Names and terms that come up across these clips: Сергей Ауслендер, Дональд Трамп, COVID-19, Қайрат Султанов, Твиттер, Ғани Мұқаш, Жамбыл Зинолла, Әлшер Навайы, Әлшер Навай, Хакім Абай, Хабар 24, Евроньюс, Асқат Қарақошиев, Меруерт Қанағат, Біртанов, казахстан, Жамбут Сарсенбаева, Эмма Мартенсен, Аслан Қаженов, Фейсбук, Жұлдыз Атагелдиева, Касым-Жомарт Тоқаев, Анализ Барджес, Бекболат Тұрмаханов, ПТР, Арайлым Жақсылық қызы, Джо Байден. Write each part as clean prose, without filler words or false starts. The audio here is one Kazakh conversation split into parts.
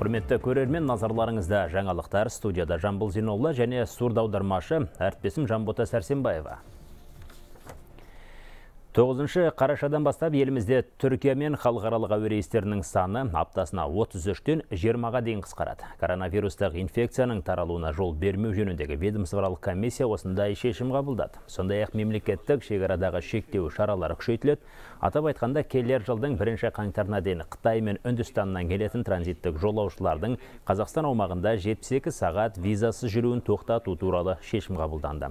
Құрметті көрермен, назарларыңызда жаңалықтар. Студияда Жамбыл Зинолла және сурдаудармашы әртпесім Жамбут Сарсенбаева. 9-шы қарашадан бастап елімізде Түркия мен халықаралық әуе рейстерінің саны аптасына 33-тен 20-ға дейін қысқарады. Коронавирустық инфекцияның таралуына жол бермеу жөніндегі ведомствоаралық комиссия осындай шешім қабылдады. Сондай-ақ мемлекеттік шекарадағы шектеу шаралары күшейтіледі. Атап айтқанда, келер жылдың 1-ші қаңтарына дейін Қытай мен Үндістаннан келетін транзиттік жолаушылардың Қазақстан аумағында 72 сағат визасыз жүруін тоқтату туралы шешім қабылданды.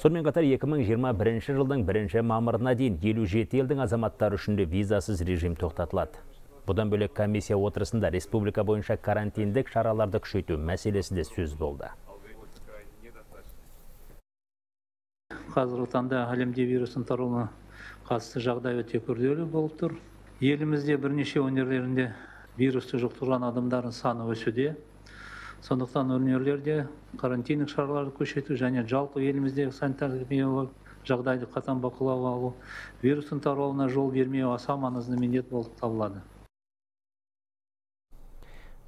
Сонымен қатар 2021 жылдың 1-ші мамырына дейін 57 елдің азаматтары үшін визасыз режим тоқтатылады. Бұдан бөлек комиссия отырысында республика бойынша карантиндік шараларды күшейту мәселесі де сөз болды. Қазіргі таңда әлемде вирустың таралуына қатысты жағдай өте күрделі болып тұр. Елімізде бірнеше өңірлерінде вирусты жұқтырған адамдардың саны өсуде. Сондықтан өңірлерде карантиндік шараларды күшейту және жалпы еліміздегі санитарлық жағдайды қатаң бақылауға алу, вирустың таралуына жол бермеу аса маңызды міндет болып табылады.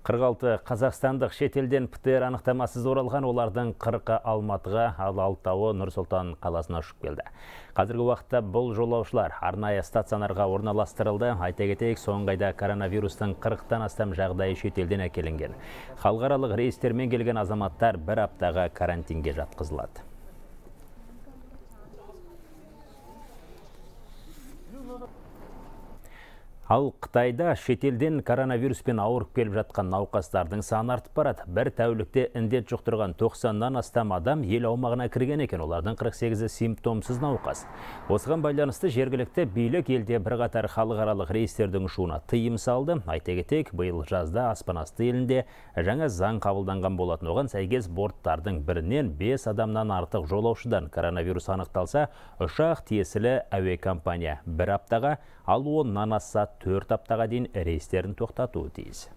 46 қазақстандық шетелден ПТР анықтамасыз оралған, олардың 40-ы Алматыға, ал 6-ы Нұр-Сұлтан қаласына ұшып келді. Қазіргі уақытта бұл жолаушылар арнайы стационарға орналастырылды. Айта кетейік, соңғы айда коронавирустың 40-тан астам жағдайы шетелден әкелінген. Халықаралық рейстермен келген азаматтар бір аптаға карантинге жатқызылады. Ал Қытайда шетелден коронавируспен ауырып келіп жатқан науқастардың саны артып барады. Бір тәулікте індет жұқтырған 90-нан астам адам ел аумағына кірген екен, олардың 48-і симптомсыз науқас. Осыған байланысты жергілікті билік елде бірқатар халықаралық рейстердің ұшуына тыйым салды. Айта кетейік, биыл жазда аспанасты елінде жаңа заң қабылданған болатын, оған сәйкес борттардың бірінен 5 адамнан артық жолаушыдан коронавирус анықталса, ұшақ тиесілі әуе компания бір аптаға, ал 10-нан аса 4 аптаға дейін рейстерін тоқтатуы тиіс.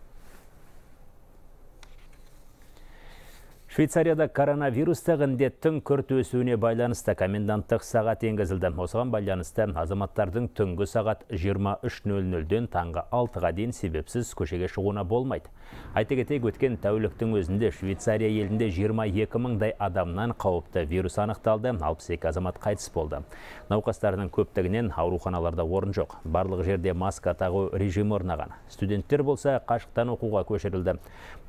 Швейцарияда коронавирустық індеттің күрт өсуіне байланысты коменданттық сағат енгізілді. Осыған байланысты азаматтардың түнгі сағат 23:00-ден таңғы 6-ға дейін себепсіз көшеге шығуына болмайды. Айта кетейік, өткен тәуліктің өзінде Швейцария елінде 22.000-дай адамнан қауіпті вирус анықталды, 62 азамат қайтыс болды. Науқастардың көптігінен ауруханаларда орын жоқ. Барлық жерде маска тағу режимі орнаған. Студенттер болса қашықтан оқуға көшірілді.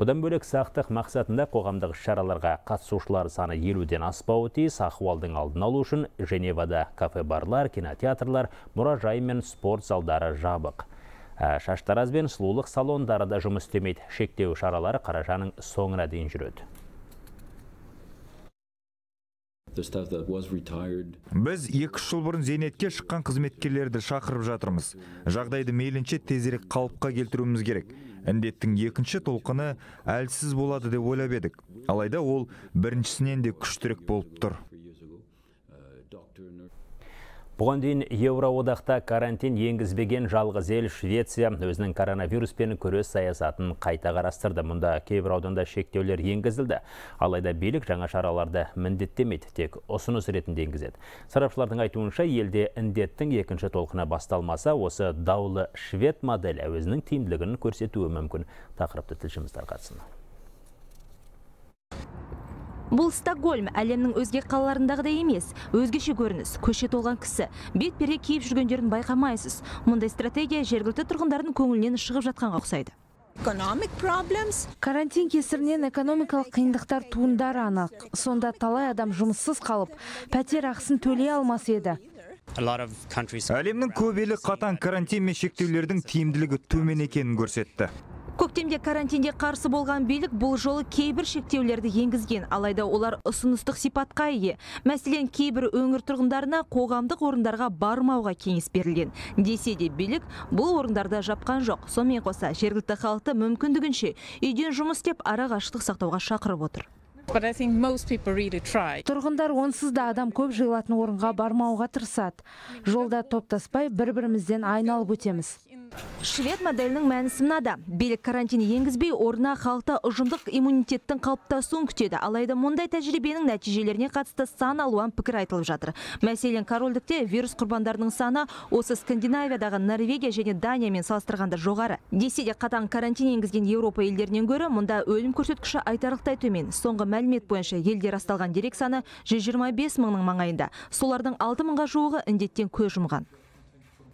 Бұдан бөлек сақтық мақсатында қоғамдық шараларға қатысушылар саны 50-ден аспауы тиіс. Ахуалдың алдын алу үшін Женевада кафе-барлар, кинотеатрлар, мұражай мен спорт залдары жабық. Шаштараз бен сұлулық салондары да жұмыс істемейді. Шектеу шаралары қарашаның соңына дейін жүреді. Біз 2-3 жыл бұрын зейнетке шыққан қызметкерлерді шақырып жатырмыз. Жағдайды мейлінше тезірек қалыпқа келтіруіміз керек. Індеттің екінші толқыны әлсіз болады деп ойлап едік. Алайда ол біріншісінен де күштірек болып тұр. Бұған дейін Еуроодақта карантин енгізбеген жалғыз ел Швеция өзінің коронавируспен күрес саясатын қайта қарастырды. Мұнда кейбір ауданда шектеулер енгізілді. Алайда билік жаңа шараларды міндеттемейді, тек ұсыныс ретінде енгізеді. Сарапшылардың айтуынша, елде індеттің екінші толқыны басталмаса, осы даулы швед моделі өзінің тиімділігін көрсетуі мүмкін. Тақырыпты тілшіміз тарқатсын. Бұл Стокгольм, әлемнің өзге қалаларындағы да емес, өзгеше көрініс, көше толған кісі, бетперде киіп жүргендерін байқамайсыз. Мұндай стратегия жергілікті тұрғындардың көңілінен шығып жатқанға ұқсайды. Карантин кесірінен экономикалық қиындықтар туындары анық. Сонда талай адам жұмыссыз қалып, пәтер ақысын төлей алмас еді. Әлемнің көп елі қатаң карантин мен шектеулердің тиімділігі төмен екенін көрсетті. Көктемде карантинге қарсы болған билік бұл жолы кейбір шектеулерді енгізген, алайда олар ұсыныстық сипатқа ие. Мәселен, кейбір өңір тұрғындарына қоғамдық орындарға бармауға кеңес берілген. Десе де билік бұл орындарда жапқан жоқ. Сонымен қоса, жергілікті халықты мүмкіндігінше үйден жұмыс істеп, арақашықтық сақтауға шақырып отыр. Тұрғындар онсыз да адам көп жиылатын орынға бармауға тырысады. Жолда топтаспай бір-бірімізден айналып өтеміз. Швед моделінің мәнісі мынада. Билік карантин енгізбей, орнына халықта ұжымдық иммунитеттің қалыптасуын күтеді. Алайда мұндай тәжірибенің нәтижелеріне қатысты сан алуан пікір айтылып жатыр. Мәселен, корольдікте вирус құрбандарының саны осы Скандинавиядағы Норвегия және Даниямен салыстырғанда жоғары. Десе де қатаң карантин енгізген Еуропа елдерінен гөрі мұнда өлім көрсеткіші айтарлықтай төмен. Соңғы мәлімет бойынша елдер расталған дерек саны 125 мыңның маңайында. Солардың 6 мыңға жуығы індеттен көз жұмған.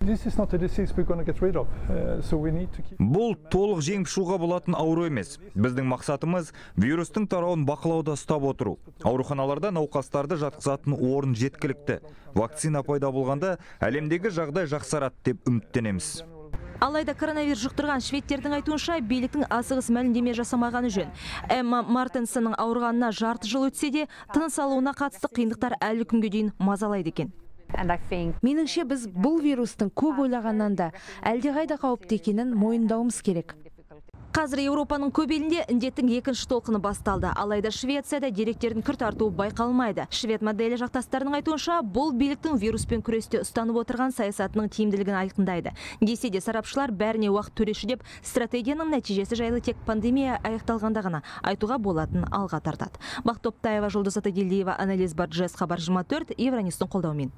Бұл толық жеңіп шығуға болатын ауру емес. Біздің мақсатымыз вирустың тарауын бақылауда ұстап отыру. Ауруханаларда науқастарды жатқызатын орын жеткілікті. Вакцина пайда болғанда әлемдегі жағдай жақсарады деп үміттенеміз. Алайда коронавирус жұқтырған шведтердің айтуынша биліктің асығыс мәлімдеме жасамағаны жөн. Эмма Мартенсеннің ауырғанына жарты жыл өтсе де, тыныс алуына қатысты қиындықтар әлі күнге дейін мазалайды екен. Меніңше, біз бұл вирустың көп ойлағаннан да әлдеқайда қауіпті екенін мойындауымыз керек. Қазір Еуропаның көп елінде індеттің екінші толқыны басталды. Алайда Швецияда деректердің күрт артуы байқалмайды. Швед моделі жақтастарының айтуынша, бұл биліктің вируспен күресте ұстанып отырған саясатының тиімділігін айқындайды. Десе де сарапшылар бәріне уақыт төреші деп, стратегияның нәтижесі жайлы тек пандемия аяқталғанда ғана айтуға болатынын алға тартады. Бақтоптаева, Жұлдыз Атагелдиева, Анализ Барджес, Хабар 24, Евроньюстың қолдауымен.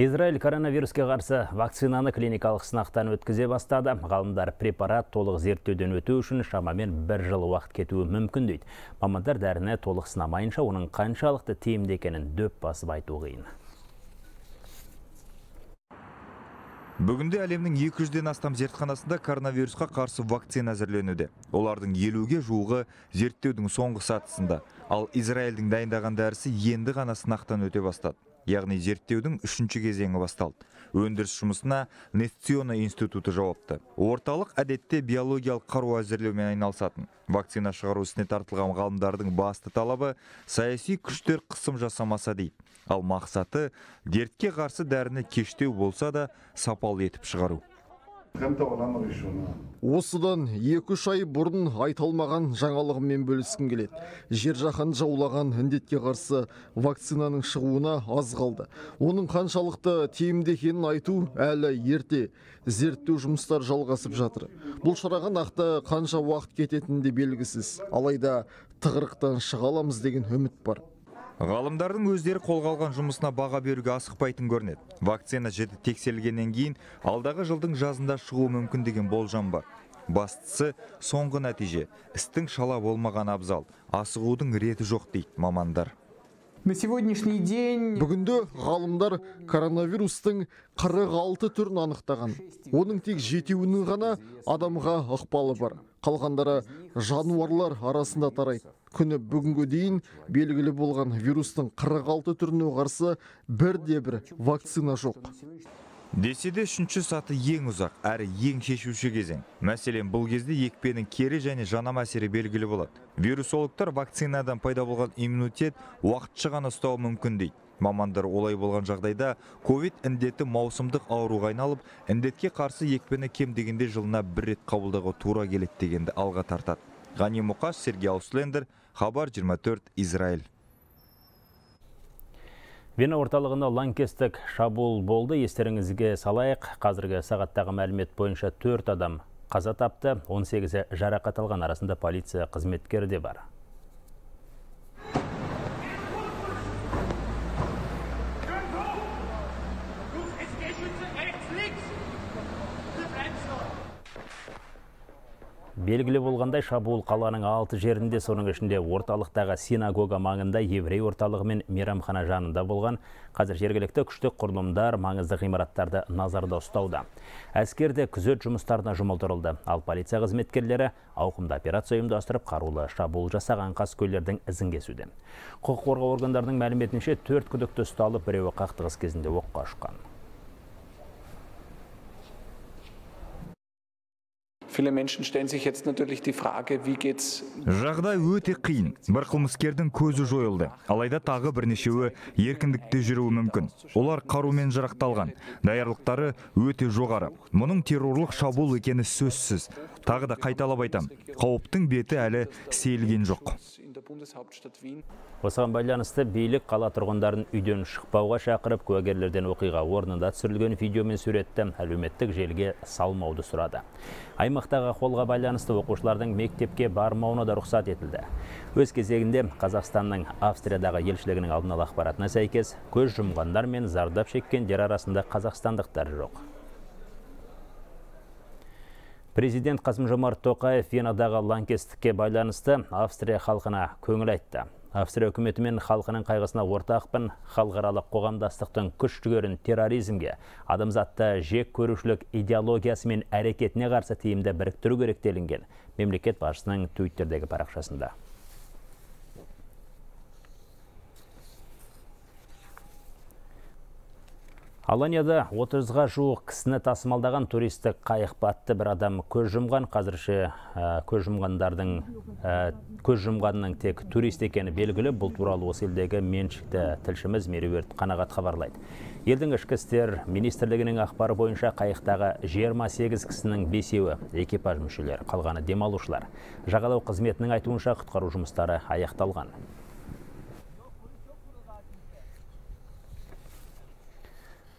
Израиль коронавируске қарсы вакцинаны клиникалық сынақтан өткізе бастады. Ғалымдар препарат толық зерттеуден өту үшін шамамен 1 жыл уақыт кетуі мүмкін дейді. Мамандар дәріні толық сынамайынша, оның қаншалықты тиімді екенін дөп басып айту қиын. Бүгінде әлемнің 200-ден астам зертханасында коронавирусқа қарсы вакцина әзірленуде. Олардың 50-ге жуығы зерттеудің соңғы сатысында, ал Израильдің дайындаған дәрісі енді ғана сынақтан өте бастады. Яғни зерттеудің 3-ші кезеңі басталды. Өндіріс жұмысына Нестиона институты жауапты. Орталық әдетте биологиялық қару әзірлеумен айналысатын. Вакцина шығару ісіне тартылған ғалымдардың басты талабы саяси күштер қысым жасамаса дейді. Ал мақсаты дертке қарсы дәріні кештеу болса да сапалы етіп шығару. Осыдан 2-3 ай бұрын айталмаған жаңалығымен бөліскім келеді. Жер жаһан жаулаған індетке қарсы вакцинаның шығуына аз қалды. Оның қаншалықты тиімді екенін айту әлі ерте. Зерттеу жұмыстар жалғасып жатыр. Бұл шараға нақты қанша уақыт кететіні де белгісіз. Алайда тығырықтан шыға аламыз деген үміт бар. Ғалымдардың өздері қолға алған жұмысына баға беруге асықпайтын көрінеді. Вакцина жіті тексерілгеннен кейін алдағы жылдың жазында шығуы мүмкін деген болжам бар. Бастысы соңғы нәтиже. Істің шала болмаған абзал. Асығудың реті жоқ дейді мамандар. Бүгінде ғалымдар коронавирустың 46 түрін анықтаған. Оның тек 7-інің ғана адамға ықпалы бар. Қалғандары жануарлар арасында тарайды. Күні бүгінгі дейін белгілі болған вирустың 46 түріне қарсы бірде-бір вакцина жоқ. Деседе 3-ші саты ең ұзақ, әрі ең шешуші кезең. Мәселен, бұл кезде екпенің кері және жанама әсері белгілі болады. Вирусологтар вакцинадан пайда болған иммунитет уақытша ғана ұстауы мүмкін дейді. Мамандар олай болған жағдайда COVID індеті маусымдық ауруға айналып, індетке қарсы екпені кем дегенде жылына 1 рет қабылдауға тура келеді дегенді алға тартады. Ғани Мұқаш, Сергей Ауслендер, Хабар 24, Израиль. Вена орталығына лаңкестік шабуыл болды. Естеріңізге салайық, қазіргі сағаттағы мәлімет бойынша 4 адам қаза тапты, 18-і жарақат алған, арасында полиция қызметкері де бар. Белгілі болғандай, шабуыл қаланың 6 жерінде, соның ішінде орталықтағы синагога маңында, еврей орталығы мен мейрамхана жанында болған. Қазір жергілікті күшті құрылымдар маңызды ғимараттарды назарда ұстауда. Әскерде күзет жұмыстарына жұмылдырылды, ал полиция қызметкерлері ауқымды операция ұйымдастырып, қарулы шабуыл жасаған қаскөйлердің ізін кесуде. Құқық қорғау органдарының мәліметінше 4 күдікті ұсталып, біреуі қақтығыс кезінде оққа ұшқан. Жағдай өте қиын. Бір қылмыскердің көзі жойылды. Алайда тағы бірнешеуі еркіндікте жүруі мүмкін. Олар қарумен жарақталған. Даярлықтары өте жоғары. Мұның террорлық шабуыл екені сөзсіз. Тағы да қайталап айтам. Қауіптің беті әлі сейілген жоқ. Осыған байланысты бейлік қала тұрғындарын үйден шықпауға шақырып, куәгерлерден оқиға орнында түсірілген видео мен суретті әлеуметтік желіге салмауды сұрады. Аймақтағы қолға байланысты оқушылардың мектепке бармауына да рұқсат етілді. Өз кезегінде Қазақстанның Австриядағы елшілігінің алдын ала ақпаратына сәйкес, көз жұмғандар мен зардап шеккендер арасында қазақстандықтар жоқ. Президент Қасым-Жомарт Тоқаев Венадағы лаңкестікке байланысты Австрия халқына көңіл айтты. Австрия үкіметі мен халқының қайғысына ортақпын, халықаралық қоғамдастықтың күш-жігерін терроризмге, адамзатты жек көрушілік идеологиясы мен әрекетіне қарсы тиімді біріктіру керек делінген мемлекет басшысының Твиттердегі парақшасында. Аланияда 30-ға жуық кісіні тасымалдаған туристік қайық батты, бір адам көз жұмған. Қазірше көз жұмғанның тек турист екені белгілі. Бұл туралы осы елдегі меншікті тілшіміз Меруерт Қанағат хабарлайды. Елдің ішкі істер министрлігінің ақпары бойынша қайықтағы 28 кісінің 5-еуі экипаж мүшелері, қалғаны демалушылар. Жағалау қызметінің айтуынша құтқару жұмыстары аяқталған.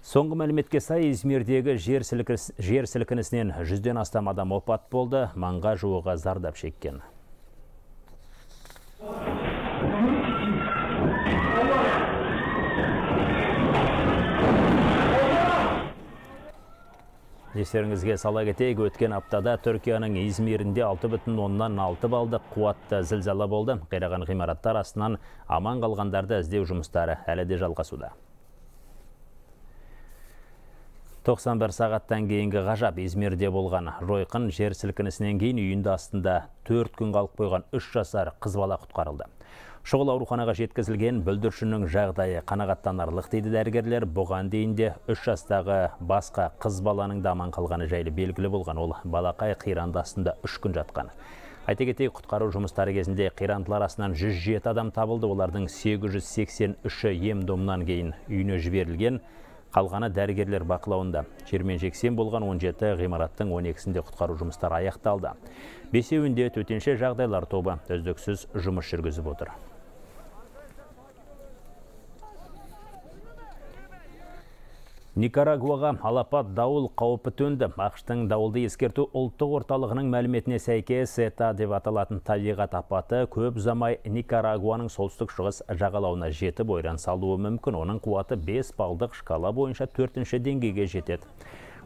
Соңғы мәліметке сай, Измирдегі жер сілкінісінен 100-ден астам адам опат болды, маңға жуығы зардап шеккен. Естеріңізге сала кетейік, өткен аптада Түркияның Измирінде 6,6 балды қуатты зілзала болды. Қираған ғимараттар астынан аман қалғандарды іздеу жұмыстары әлі де жалғасуда. 91 сағаттан кейінгі ғажап Измирде болған жойқын жер сілкінісінен кейін үйінде астында 4 күн қалып қойған 3 жасар қыз бала құтқарылды. Шұғыл ауруханаға жеткізілген бүлдіршіннің жағдайы қанағаттанарлық дейді дәрігерлер. Бұған дейін де 3 жастағы басқа қыз баланың да аман қалғаны жайлы белгілі болған. Ол балақай қиранды астында 3 күн жатқан. Айта кетейік, құтқару жұмыстары кезінде қирандылар арасынан 107 адам табылды. Олардың 883-і ем-домнан кейін үйіне жіберілген. Қалғаны дәрігерлер бақылауында. Жермен жексен болған 17 ғимараттың 12-сінде құтқару жұмыстары аяқталды. 5-еуінде төтенше жағдайлар тобы үздіксіз жұмыс жүргізіп отыр. Никарагуаға алапат дауыл қауіпі төнді. Ақштың дауылды ескерту ұлттық орталығының мәліметіне сәйкес, Сета деп аталатын табиғат апаты көп ұзамай Никарагуаның солтүстік шығыс жағалауына жетіп ойран салуы мүмкін. Оның қуаты 5 балдық шкала бойынша 4-ші деңгейге жетеді.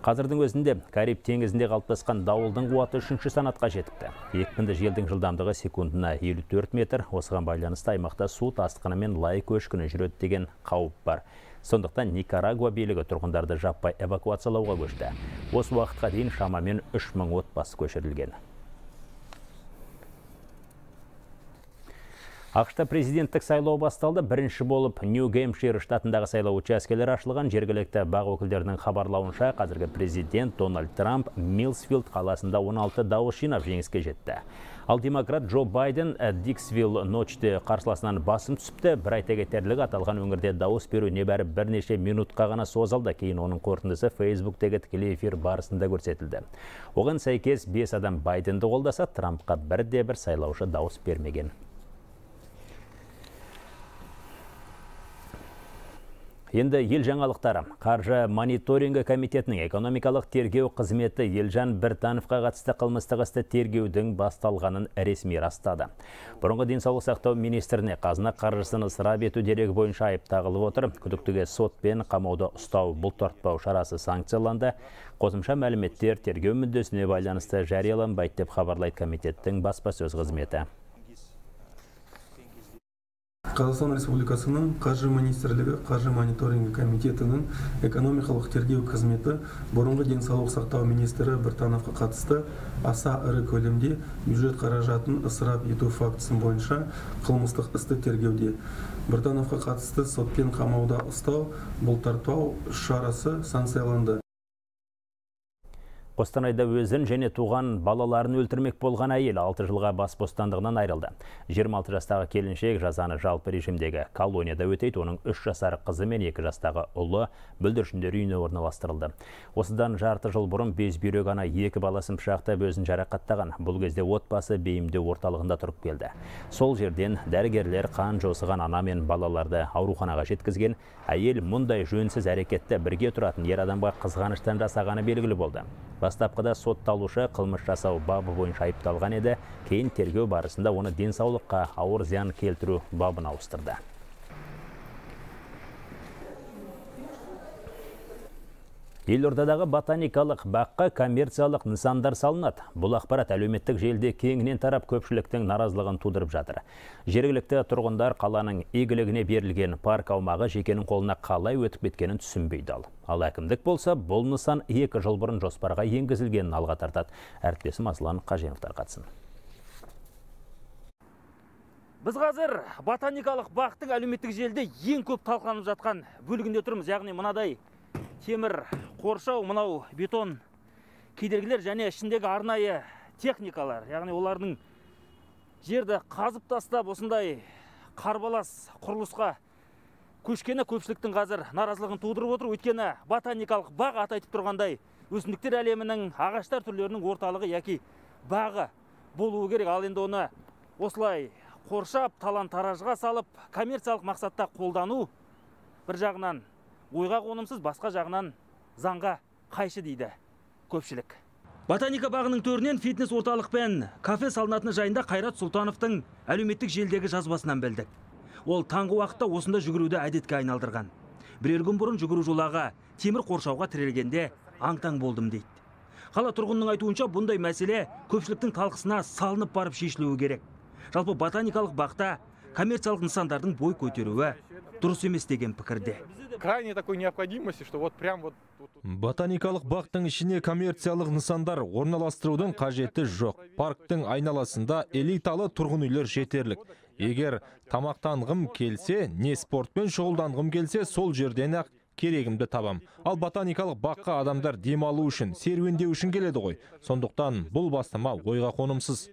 Қазірдің өзінде Кариб теңізінде қалыптасқан дауылдың қуаты 3-ші санатқа жетіпті. Екпінді желдің жылдамдығы секундына 54 метр. Осыған байланысты аймақта су тасқыны мен лай көшкіні жүреді деген қауіп бар. Сондықтан Никарагуа билігі тұрғындарды жаппай эвакуациялауға көшті. Осы уақытқа дейін шамамен 3000 отбасы көшірілген. Ақшта президенттік сайлау басталды. Бірінші болып Нью-Гэмпшир штатындағы сайлау учаскелері ашылған. Жергілікті бақ өкілдерінің хабарлауынша, қазіргі президент Дональд Трамп Милсфилд қаласында 16 дауыс жинап жеңіске жетті. Ал демократ Джо Байден Диксвилл Ночте қарсыласынан басым түсіпті. Бір айта кетерлігі, аталған өңірде дауыс беру небәрі бірнеше минутқа ғана созылды. Кейін оның қорытындысы Фейсбуктегі тікелей эфир барысында көрсетілді. Оған сәйкес 5 адам Байденді қолдаса, Трампқа бірде-бір сайлаушы дауыс бермеген. Енді ел жаңалықтары. Қаржы мониторингі комитетінің экономикалық тергеу қызметі Елжан Біртановқа қатысты қылмыстық істі тергеудің басталғанын ресми растады. Бұрынғы денсаулық сақтау министріне қазына қаржысын ысырап ету дерегі бойынша айып тағылып отыр. Күдіктіге сот пен қамауда ұстау бұлтартпау шарасы санкцияланды. Қосымша мәліметтер тергеу мүддесіне байланысты жарияланбайды деп хабарлайды комитеттің баспасөз қызметі. Қазақстан Республикасының қаржы министрлігі қаржы мониторингі комитетінің экономикалық тергеу қызметі бұрынғы денсаулық сақтау министрі Біртановқа қатысты аса ірі көлемде бюджет қаражатын ысырап ету фактісі бойынша қылмыстық істі тергеуде. Біртановқа қатысты сотпен қамауда ұстау, бұлтартпау шарасы санкцияланды. Қостанайда өзін және туған балаларын өлтірмек болған әйел 6 жылға бас бостандығынан айырылды. 26 жастағы келіншек жазаны жалпы режимдегі колонияда өтейді, оның 3 жасар қызы мен 2 жастағы ұлы бүлдіршіндер үйіне орналастырылды. Осыдан жарты жыл бұрын безбүйрек ана 2 баласын пышақтап өзін жарақаттаған. Бұл кезде отбасы бейімдеу орталығында тұрып келді. Сол жерден дәрігерлер қан жосыған ана мен балаларды ауруханаға жеткізген. Әйел мұндай жөнсіз әрекетті бірге тұратын ер адамға қызғаныштан жасағаны белгілі болды. Бастапқыда сотталушы қылмыс жасау бабы бойынша айыпталған еді, кейін тергеу барысында оны денсаулыққа ауыр зиян келтіру бабына ауыстырды. Елордадағы ботаникалық баққа коммерциялық нысандар салынады. Бұл ақпарат әлеуметтік желіде кеңінен тарап көпшіліктің наразылығын тудырып жатыр. Жергілікті тұрғындар қаланың игілігіне берілген парк аумағы жекенің қолына қалай өтіп кеткенін түсінбейді. Ал әкімдік болса, бұл нысан 2 жыл бұрын жоспарға енгізілгенін алға тартады. Әріптесім Аслан Қаженовтар қатыссын. Біз қазір ботаникалық бақтың әлеуметтік желіде ең көп талқыланып жатқан бөлігінде тұрмыз, яғни мынадай темір қоршау, мынау бетон кедергілер және ішіндегі арнайы техникалар, яғни олардың жерді қазып тастап осындай қарбалас құрылысқа көшкені көпшіліктің қазір наразылығын тудырып отыр. Өйткені ботаникалық бақ аты айтып тұрғандай, өсімдіктер әлемінің, ағаштар түрлерінің орталығы яки бағы болуы керек. Ал енді оны осылай қоршап, талан-таражға салып, коммерциялық мақсатта қолдану бір жағынан ойға қонымсыз, басқа жағынан заңға қайшы дейді көпшілік. Ботаника бағының төрінен фитнес орталық пен кафе салынатыны жайында Қайрат Султановтың әлеуметтік желдегі жазбасынан білдік. Ол таңғы уақытта осында жүгіруді әдетке айналдырған. Бірер күн бұрын жүгіру жолағы темір қоршауға тірелгенде аң-таң болдым дейді. Қала тұрғынының айтуынша, бұндай мәселе көпшіліктің талқысына салынып барып шешілуі керек. Жалпы ботаникалық бақта коммерциялық нысандардың бой көтеруі дұрыс емес деген пікірде. Ботаникалық бақтың ішіне коммерциялық нысандар орналастырудың қажеті жоқ. Парктың айналасында элиталы тұрғын үйлер жетерлік. Егер тамақтанғым келсе, не спортпен шұғылданғым келсе, сол жерден ақ керегімді табам. Ал ботаникалық баққа адамдар демалу үшін, серуендеу үшін келеді ғой. Сондықтан бұл бастама ойға қонымсыз.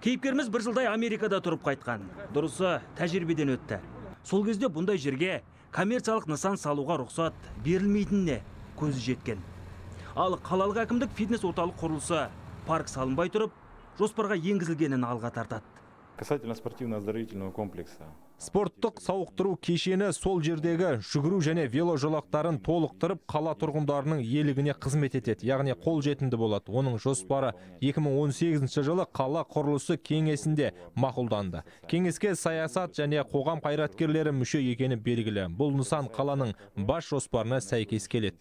Кейіпкеріміз бір жылдай Америкада тұрып қайтқан. Дұрысы, тәжірибеден өтті. Сол кезде бұндай жерге коммерциялық нысан салуға рұқсат берілмейтініне көзі жеткен. Ал қалалық әкімдік фитнес орталық құрылысы, парк салынбай тұрып, жоспарға енгізілгенін алға тартады. Касательно спортивно-оздоровительного комплекса. Спорттық сауықтыру кешені сол жердегі жүгіру және веложолақтарын толықтырып, қала тұрғындарының елігіне қызмет етеді, яғни қол жетімді болады. Оның жоспары 2018 жылы қала құрылысы кеңесінде мақұлданды. Кеңеске саясат және қоғам қайраткерлері мүше екені белгілі. Бұл нысан қаланың бас жоспарына сәйкес келеді.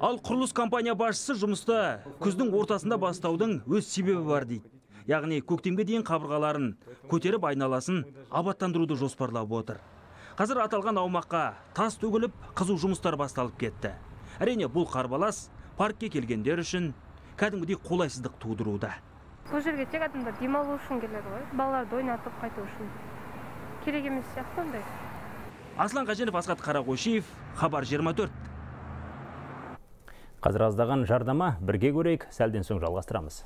Ал құрылыс компания басшысы жұмысты күздің ортасында бастаудың өз себебі бар дейді. Яғни көктемге дейін қабырғаларын көтеріп айналасын абаттандыруды жоспарлап отыр. Қазір аталған аумаққа тас төгіліп, қызу жұмыстар басталып кетті. Әрине, бұл қарбалас паркке келгендер үшін кәдімгідей қолайсыздық тудыруда. Бұл жерге тек адамдар демалу үшін келеді ғой, балаларды ойнатып қайту үшін. Керек емес сияқты ондай. Аслан Қаженов, Асқат Қарақошиев, Хабар 24. Қазір аздаған жардама бірге көрейік, сәлден соң жалғастырамыз.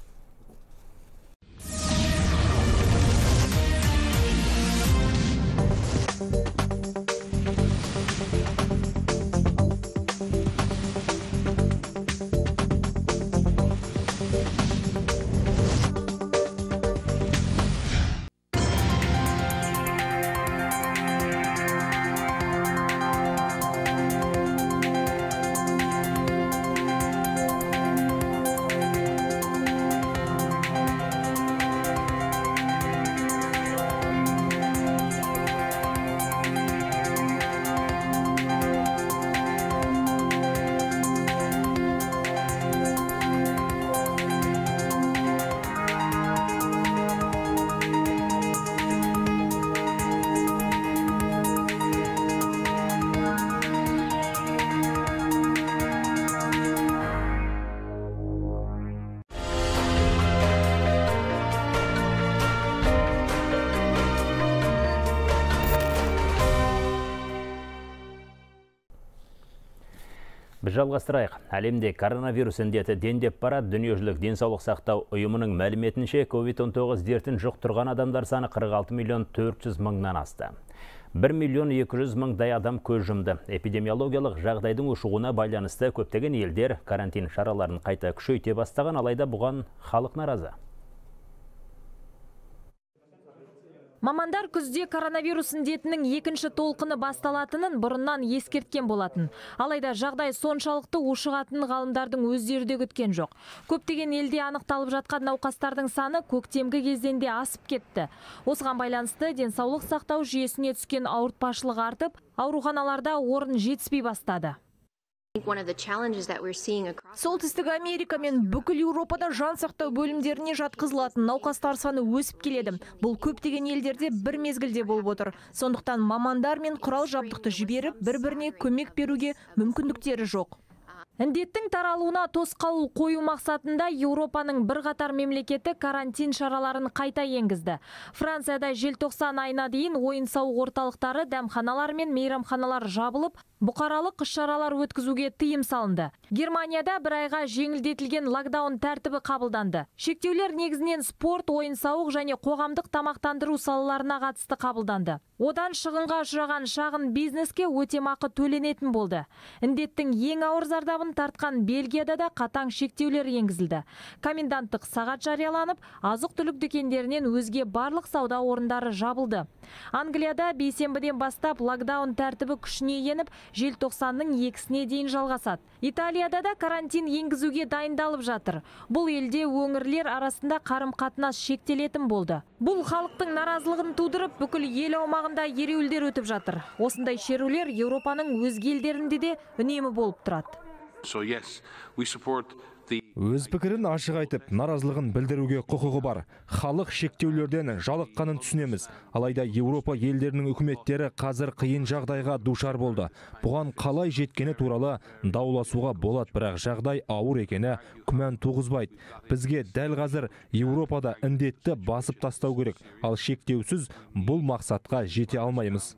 Біз жалғастырайық. Әлемде коронавирус індеті дендеп барады. Дүниежүзілік денсаулық сақтау ұйымының мәліметінше COVID-19 дертін жұқтырған адамдар саны 46 400 000-нан асты. 1 200 000-дай адам көз жұмды. Эпидемиологиялық жағдайдың ушығуына байланысты көптеген елдер карантин шараларын қайта күшейте бастаған, алайда бұған халық наразы. Мамандар күзде коронавирус індетінің екінші толқыны басталатынын бұрыннан ескерткен болатын. Алайда жағдай соншалықты ушығатынын ғалымдардың өздері де күткен жоқ. Көптеген елде анықталып жатқан науқастардың саны көктемгі кезден де асып кетті. Осыған байланысты денсаулық сақтау жүйесіне түскен ауыртпашылық артып, ауруханаларда орын жетіспей бастады. Солтүстік Америка мен бүкіл Еуропада жан сақтау бөлімдеріне жатқызылатын науқастар саны өсіп келеді. Бұл көптеген елдерде бір мезгілде болып отыр. Сондықтан мамандар мен құрал-жабдықты жіберіп, бір-біріне көмек беруге мүмкіндіктері жоқ. Індеттің таралуына тосқауыл қою мақсатында Еуропаның бірқатар мемлекеті карантин шараларын қайта енгізді. Францияда желтоқсан айына дейін ойын-сауық орталықтары, дәмханалар мен мейрамханалар жабылып, бұқаралық іс-шаралар өткізуге тыйым салынды. Германияда бір айға жеңілдетілген локдаун тәртібі қабылданды. Шектеулер негізінен спорт, ойын-сауық және қоғамдық тамақтандыру салаларына қатысты қабылданды. Одан шығынға ұшыраған шағын бизнеске өтемақы төленетін болды. Індеттің ең ауыр зардабын тартқан Бельгияда да қатаң шектеулер енгізілді. Коменданттық сағат жарияланып, азық-түлік дүкендерінен өзге барлық сауда орындары жабылды. Англияда бейсенбіден бастап локдаун тәртібі күшіне еніп, желтоқсанның 2-сіне дейін жалғасады. Италияда да карантин енгізуге дайындалып жатыр. Бұл елде өңірлер арасында қарым-қатынас шектелетін болды. Бұл халықтың наразылығын тудырып, бүкіл ел аумағында ереуілдер өтіп жатыр. Осындай шерулер Еуропаның өзге елдерінде де үнемі болып тұрады. Өз пікірін ашық айтып, наразылығын білдіруге құқығы бар. Халық шектеулерден жалыққанын түсінеміз. Алайда Еуропа елдерінің үкіметтері қазір қиын жағдайға душар болды. Бұған қалай жеткені туралы дауласуға болады, бірақ жағдай ауыр екені күмән туғызбайды. Бізге дәл қазір Еуропада індетті басып тастау керек, ал шектеусіз бұл мақсатқа жете алмаймыз.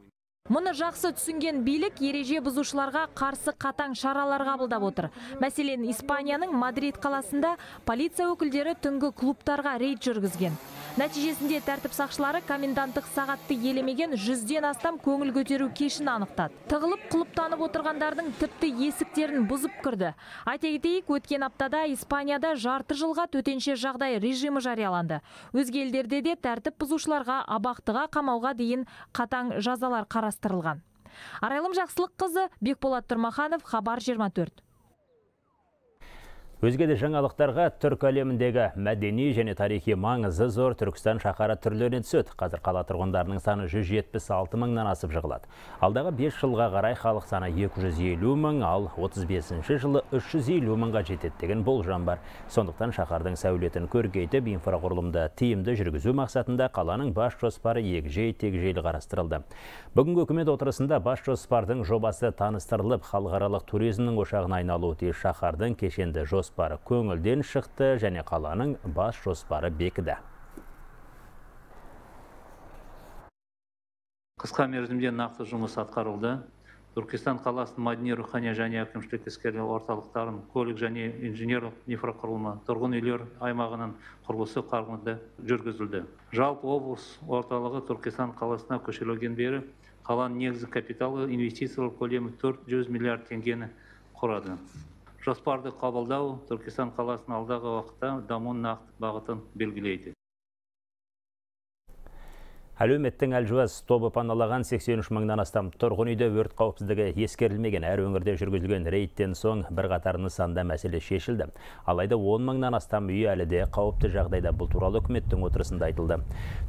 Мұны жақсы түсінген билік ереже бұзушыларға қарсы қатаң шаралар қабылдап отыр. Мәселен, Испанияның Мадрид қаласында полиция өкілдері түнгі клубтарға рейд жүргізген. Нәтижесінде тәртіп сақшылары коменданттық сағатты елемеген 100-ден астам көңіл көтеру кешін анықтады. Тығылып құлыптанып отырғандардың тіпті есіктерін бұзып кірді. Айта кетейік, өткен аптада Испанияда жарты жылға төтенше жағдай режимі жарияланды. Өзге елдерде де тәртіп бұзушыларға абақтыға, қамауға дейін қатаң жазалар қарастырылған. Арайлым Жақсылық қызы, Бекболат Тұрмаханов, Хабар 24. Өзгеде жаңалықтарға түрк әлеміндегі мәдени және тарихи маңызы зор Түркістан шаһары түрлеріне түседі. Қазір қала тұрғындарының саны 176 000-нан асып жығылады. Алдағы 5 жылға қарай халық саны 250 000, ал 35-ші жылы 350 000-ға жетеді деген болжам бар. Сондықтан шаһардың сәулетін көркейтіп, инфрақұрылымды тиімді жүргізу мақсатында қаланың бас жоспары егжей-тегжейлі қарастырылды. Бүгінгі үкімет отырысында бас жоспардың жобасы таныстырылып, халықаралық туризмнің ошағына айналуы тиіс шаһардың кешенді жоспары көңілден шықты және қаланың бас жоспары бекіді. Қысқа мерзімде нақты жұмыс атқарылды. Түркістан қаласының мәдени, рухани және әкімшілік іскерлік орталықтарын, көлік және инженерлік инфрақұрылымы, тұрғын үйлер аймағының құрылысы қарқынды жүргізілді. Жалпы облыс орталығы Түркістан қаласына көшірілген бері қаланың негізгі капиталы инвестициялық көлемі 400 миллиард теңгені құрады. Жоспарды қабылдау Түркістан қаласының алдағы уақытта дамуының нақты бағытын белгілейді. Әлеуметтің әлжуаз тобы паналаған 83 000-нан астам тұрғын үйде өрт қауіпсіздігі ескерілмеген. Әр өңірде жүргізілген рейдтен соң бірқатар нысанда мәселе шешілді. Алайда 10 000-нан астам үй әлі де қауіпті жағдайда. Бұл туралы үкіметтің отырысында айтылды.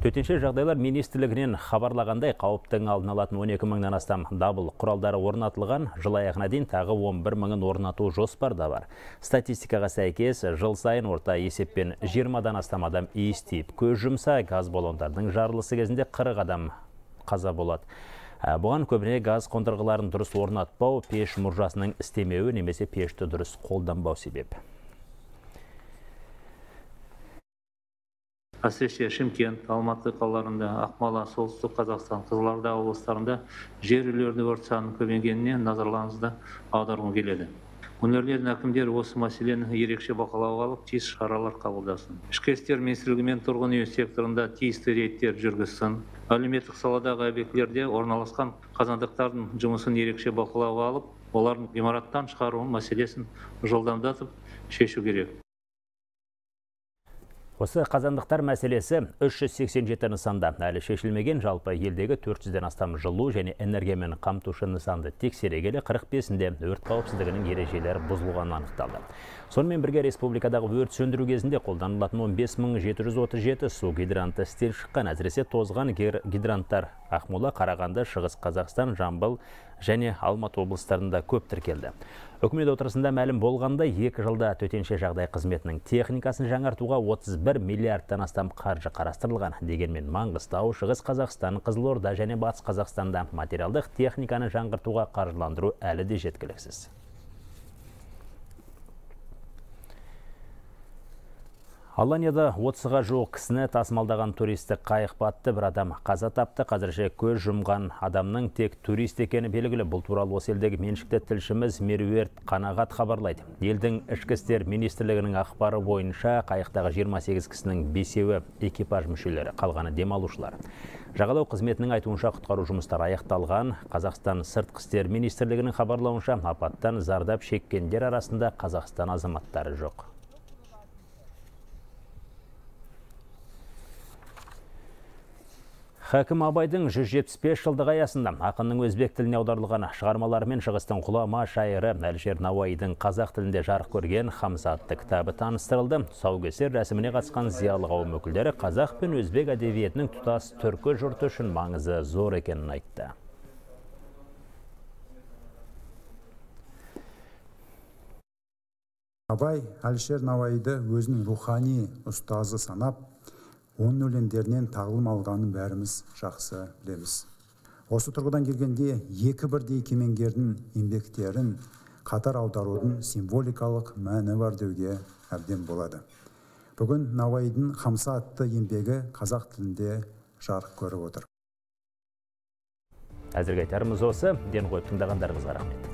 Төтенше жағдайлар министрлігінен хабарлағандай, қауіптің алдын алатын 12 000-нан астам дабыл құралдары орнатылған. Жыл аяғына дейін тағы 11 000-ын орнату жоспарда бар. Статистикаға сәйкес, жыл сайын орта есеппен 20-дан астам адам иіс тиіп көз жұмса, газ баллондардың жарылысы кезінде 40 адам қаза болады. Бұған көбіне газ қондырғыларын дұрыс орнатпау, пеш мұржасының істемеуі немесе пешті дұрыс қолданбау себеп. Әсіресе Шымкент, Алматы қалаларында, Ақмола, Солтүстік Қазақстан, Қызылорда облыстарында жер үйлерінде өрт санының көбейгеніне назарларыңызды аударғым келеді. өңірлердің әкімдері осы мәселені ерекше бақылауға алып, тиісті шаралар қабылдасын. Ішкі істер министрлігімен тұрғын үй секторында тиісті рейдтер жүргізсін. Әлеуметтік саладағы объектілерде орналасқан қазандықтардың жұмысын ерекше бақылауға алып, олардың ғимараттан шығару мәселесін жылдамдатып шешу керек. Осы қазандықтар мәселесі 387 нысанда әлі шешілмеген, жалпы елдегі 400-ден астам жылу және энергиямен қамтушы нысанды тексерегелі 45-інде өрт қауіпсіздігінің ережелері бұзылғаны анықталды. Сонымен бірге республикадағы өрт сөндіру кезінде қолданылатын 15737 су гидранты істен шыққан, әсіресе тозған гидранттар Ақмола, Қарағанды, Шығыс Қазақстан, Жамбыл және Алматы облыстарында көп тіркелді. Үкімет отырысында мәлім болғанда, 2 жылда төтенше жағдай қызметінің техникасын жаңартуға 31 миллиардтан астам қаржы қарастырылған. Дегенмен Маңғыстау, Шығыс Қазақстан, Қызылорда және Батыс Қазақстанда материалдық техниканы жаңғыртуға қаржыландыру әлі де жеткіліксіз. Аланияда 30-ға жоқ кісіні тасымалдаған туристік қайық батты, бір адам қаза тапты. Қазірше көз жұмған адамның тек турист екені белгілі. Бұл туралы осы елдегі меншікті тілшіміз Меруерт Қанағат хабарлайды. Елдің ішкі істер министрлігінің ақпары бойынша қайықтағы 28 кісінің 5-еуі экипаж мүшелері, қалғаны демалушылар. Жағалау қызметінің айтуынша құтқару жұмыстары аяқталған. Қазақстан сыртқы істер министрлігінің хабарлауынша апаттан зардап шеккендер арасында Қазақстан азаматтары жоқ. Хакім Абайдың 175 жылдығы аясында ақынның өзбек тіліне аударылған шығармалары мен шығыстың ғұлама шайыры Әлшер Навайдың қазақ тілінде жарық көрген Хамза атты кітабы таныстырылды. Тұсаукесер рәсіміне қатысқан зиялы қауым өкілдері қазақ пен өзбек әдебиетінің тұтас түркі жұрты үшін маңызы зор екенін айтты. Абай Әлшер Навайды өзінің рухани ұстазы санап, оның өлеңдерінен тағылым алғанын бәріміз жақсы білеміз. Осы тұрғыдан келгенде екі бірдей кемеңгердің еңбектерін қатар аударудың символикалық мәні бар деуге әбден болады. Бүгін Навайдың Хамса атты еңбегі қазақ тілінде жарық көріп отыр. Әзірге айтарымыз осы. Ден қойып тыңдағандарыңызға рахмет.